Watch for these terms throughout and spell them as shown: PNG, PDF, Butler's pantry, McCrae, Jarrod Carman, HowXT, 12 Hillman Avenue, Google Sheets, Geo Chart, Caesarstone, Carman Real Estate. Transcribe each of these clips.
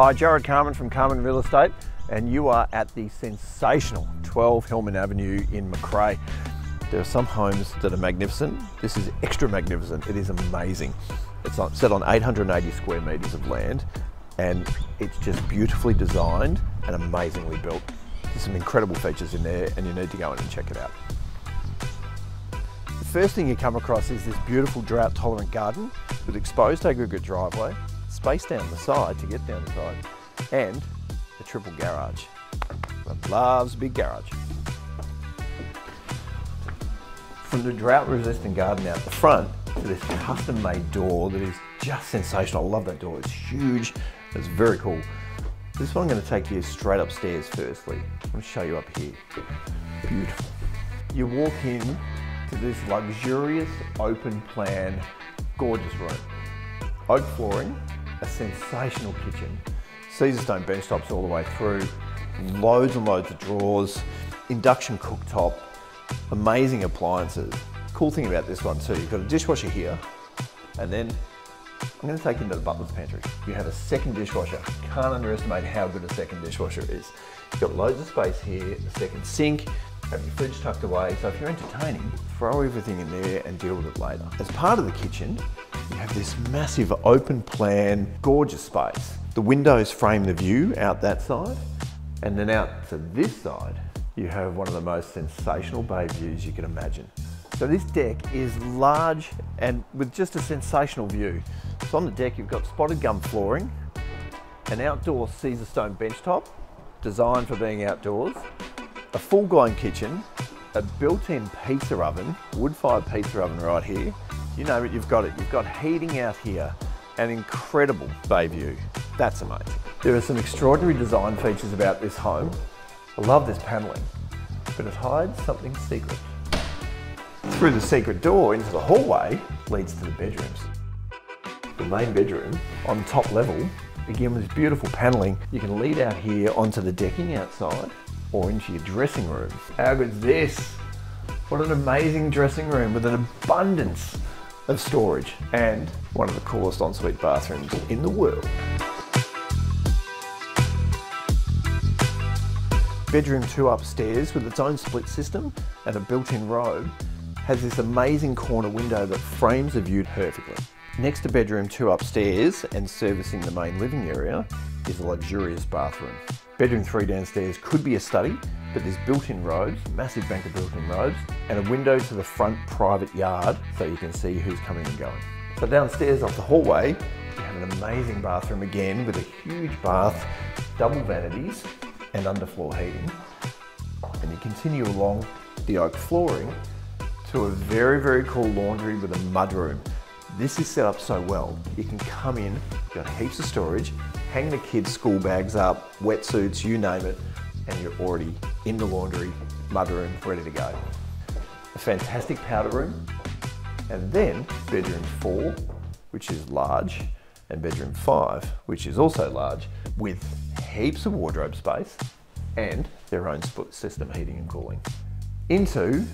Hi, Jarrod Carman from Carman Real Estate, and you are at the sensational 12 Hillman Avenue in McCrae. There are some homes that are magnificent. This is extra magnificent. It is amazing. It's set on 880 square metres of land, and it's just beautifully designed and amazingly built. There's some incredible features in there, and you need to go in and check it out. The first thing you come across is this beautiful drought-tolerant garden with exposed aggregate driveway, space down the side to get down the side, and a triple garage. Everyone loves a big garage. From the drought-resistant garden out the front to this custom-made door that is just sensational. I love that door. It's huge. It's very cool. This one I'm going to take you straight upstairs firstly. I'm going to show you up here. Beautiful. You walk in to this luxurious, open-plan, gorgeous room. Oak flooring, a sensational kitchen, Caesarstone bench tops all the way through, loads and loads of drawers, induction cooktop, amazing appliances. Cool thing about this one too, you've got a dishwasher here, and then I'm going to take you into the Butler's pantry. You have a second dishwasher. Can't underestimate how good a second dishwasher is. You've got loads of space here, a second sink, have your fridge tucked away, so if you're entertaining, throw everything in there and deal with it later. As part of the kitchen, you have this massive open plan, gorgeous space. The windows frame the view out that side, and then out to this side, you have one of the most sensational bay views you can imagine. So this deck is large and with just a sensational view. So on the deck, you've got spotted gum flooring, an outdoor Caesarstone bench top, designed for being outdoors, a full-blown kitchen, a built-in pizza oven, wood-fired pizza oven right here. You name it, you've got it. You've got heating out here, an incredible bay view. That's amazing. There are some extraordinary design features about this home. I love this panelling, but it hides something secret. Through the secret door into the hallway leads to the bedrooms. The main bedroom on top level, again with beautiful panelling, you can lead out here onto the decking outside or into your dressing room. How good is this? What an amazing dressing room with an abundance of storage and one of the coolest ensuite bathrooms in the world. Bedroom 2 upstairs, with its own split system and a built-in robe, has this amazing corner window that frames the view perfectly. Next to bedroom 2 upstairs and servicing the main living area is a luxurious bathroom. Bedroom 3 downstairs could be a study, but there's built-in robes, massive bank of built-in robes, and a window to the front private yard so you can see who's coming and going. So downstairs off the hallway, you have an amazing bathroom again with a huge bath, double vanities, and underfloor heating. And you continue along the oak flooring to a very, very cool laundry with a mud room. This is set up so well. You can come in, you've got heaps of storage, hang the kids' school bags up, wetsuits, you name it, and you're already in the laundry, mudroom, ready to go. A fantastic powder room, and then bedroom 4, which is large, and bedroom 5, which is also large, with heaps of wardrobe space and their own split system heating and cooling. Into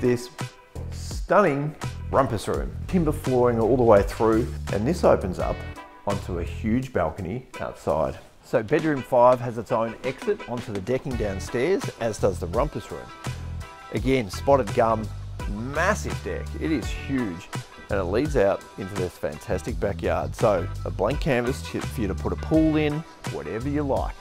this stunning rumpus room, timber flooring all the way through, and this opens up onto a huge balcony outside. So bedroom 5 has its own exit onto the decking downstairs, as does the rumpus room. Again, spotted gum, massive deck, it is huge, and it leads out into this fantastic backyard. So a blank canvas for you to put a pool in, whatever you like.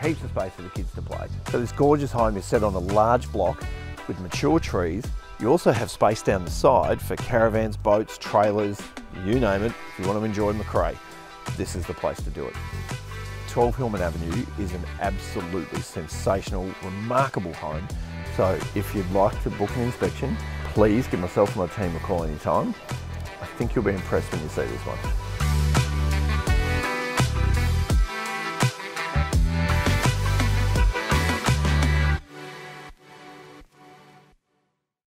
Heaps of space for the kids to play. So this gorgeous home is set on a large block with mature trees. You also have space down the side for caravans, boats, trailers, you name it. If you want to enjoy McCrae, this is the place to do it. 12 Hillman Avenue is an absolutely sensational, remarkable home. So if you'd like to book an inspection, please give myself and my team a call anytime. I think you'll be impressed when you see this one.